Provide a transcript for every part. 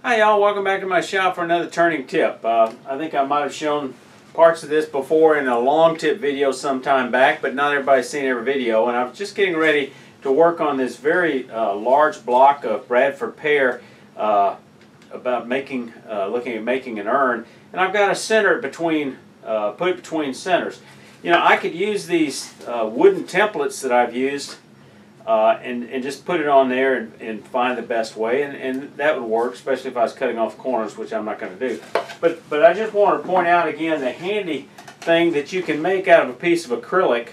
Hi y'all, welcome back to my shop for another turning tip. I think I might have shown parts of this before in a long tip video some time back, but not everybody's seen every video, and I was just getting ready to work on this very large block of Bradford pear about making, looking at making an urn, and I've got to center it between, put it between centers. You know, I could use these wooden templates that I've used and just put it on there and find the best way, and that would work, especially if I was cutting off corners, which I'm not going to do. But I just want to point out again the handy thing that you can make out of a piece of acrylic.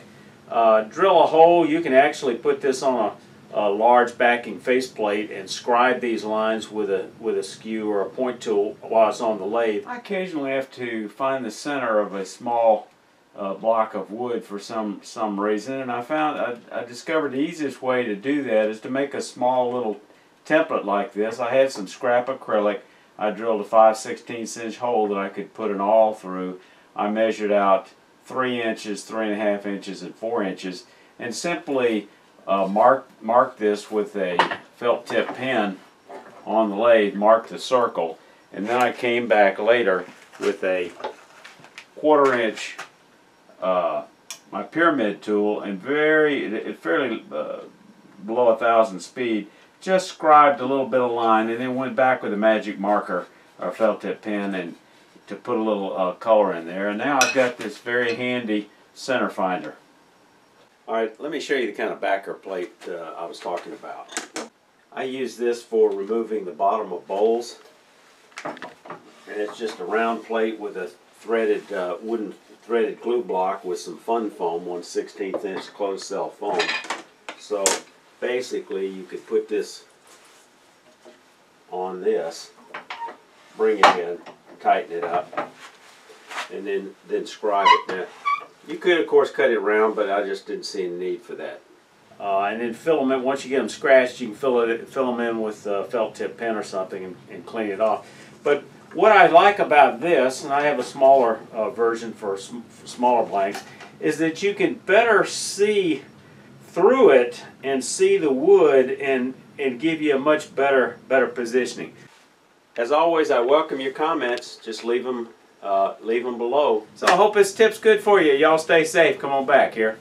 Drill a hole. You can actually put this on a large backing faceplate and scribe these lines with a skew or a point tool while it's on the lathe. I occasionally have to find the center of a small block of wood for some reason, and I discovered the easiest way to do that is to make a small little template like this. I had some scrap acrylic. I drilled a 5/16 inch hole that I could put an awl through. I measured out 3 inches, 3.5 inches, and 4 inches, and simply marked this with a felt tip pen on the lathe, marked the circle, and then I came back later with a 1/4 inch my pyramid tool, and fairly below 1,000 speed, just scribed a little bit of line, and then went back with a magic marker or felt tip pen and to put a little color in there. And now I've got this very handy center finder. Alright, let me show you the kind of backer plate I was talking about. I use this for removing the bottom of bowls, and it's just a round plate with a threaded wooden glue block with some fun foam, 1/16 inch closed cell foam. So basically you could put this on this, bring it in, tighten it up, and then scribe it. Now, you could of course cut it round, but I just didn't see any need for that. And then filament, once you get them scratched, you can fill them in with a felt tip pen or something and clean it off. But what I like about this, and I have a smaller version for smaller blanks, is that you can better see through it and see the wood and give you a much better positioning. As always, I welcome your comments. Just leave them below. So I hope this tip's good for you. Y'all stay safe. Come on back here.